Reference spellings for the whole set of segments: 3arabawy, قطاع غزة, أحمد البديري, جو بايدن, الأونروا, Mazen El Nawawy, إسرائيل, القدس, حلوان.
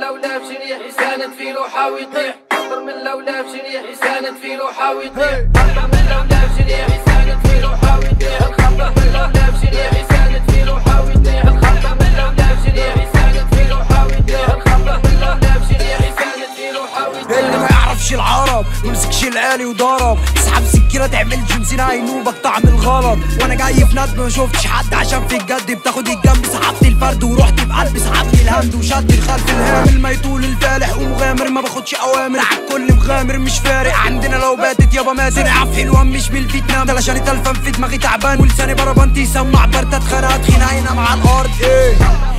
لولا في جنيحي ساند في روحه ويطيح، خطر من لولا في جنيحي ساند في روحه ويطيح، خطر من لولا في جنيحي ساند في روحه ويطيح، الخطر من لولا في جنيحي ساند في روحه ويطيح، الخطر من لولا في جنيحي ساند في روحه ويطيح، الخطر من لولا في جنيحي ساند في روحه ويطيح. اللي ما يعرفش العرب ما مسكش العالي وضرب، اسحب سكينه تعمل جمسين هينوبك طعم الغلط، وانا جاي في ندم ما شفتش حد عشان في الجد بتاخد الجنب، سحبت الفرد ورحت بقلبي سحبت الهند وشد الخلف الهامل، ما يطول الفالح ومغامر ما باخدش اوامر، عالكل مغامر مش فارق عندنا لو باتت يابا مازن، عف حلوان مش بالفيتنام علشان تلفن في دماغي تعبان ولساني بربنتي يسمع برده اتخنقت خناينا مع الارض. ايه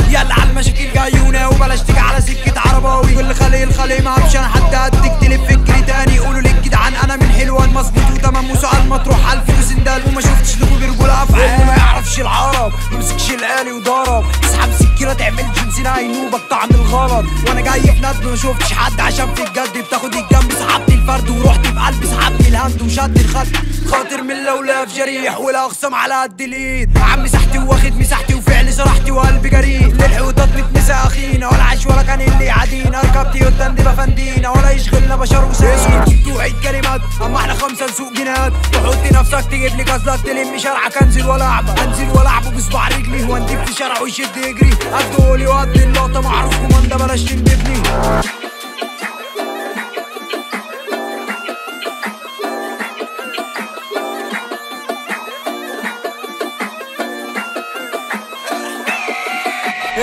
يلا على المشاكل جايونا وبلاش تيجي على سكه عرباوي، كل خليه الخليه ما عرفش انا حتى قدك تلف فكري تاني، قولوا لك جدعان انا من حلوان مظبوط وتمام وسؤال مطروح الف وسندال وما شفتش لكم برجوله افعال. ما يعرفش العرب ما مسكش الالي وضرب، اسحب سكينه تعمل جنسين هينوبك طعم الغلط، وانا جاي في ندم ما شفتش حد عشان في الجد بتاخد الجنب، سحبت الفرد ورحت بقلبي سحبت الهند وشد الخد، خاطر من لولا في جريح ولا اخصم على قد الايد، عم مسحتي واخد مساحتي وفعلي سرحتي وقلبي جريح، للحوطات متنسى اخينا ولا عش ولا كان اللي يعادينا، ركبتي قدام دي بفندينا ولا يشغلنا بشر وسايق، توعد كلمات اما احنا خمسه نسوق جنات، تحطي نفسك تجيب لي كازلات تلمي شرعك انزل ولا اعبط، انزل ولا اعبط بصباع رجلي واندب في شرعه ويشد يجري، ادولي وادي اللقطه معروف كوماندا بلاش تندبني.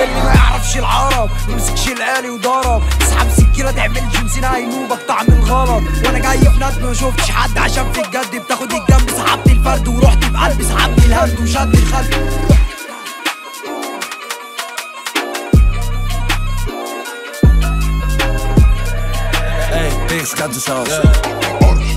اللي ما يعرفش العرب ما مسكش الالي وضرب، اسحب سكينه تعمل جنسين هينوبك طعم الغلط، وانا جاي في ندم ما شفتش حد عشان في الجد بتاخد الجنب، سحبت الفرد ورحت بقلبي سحبت الهند وشد الخلف. Big Scott sauce.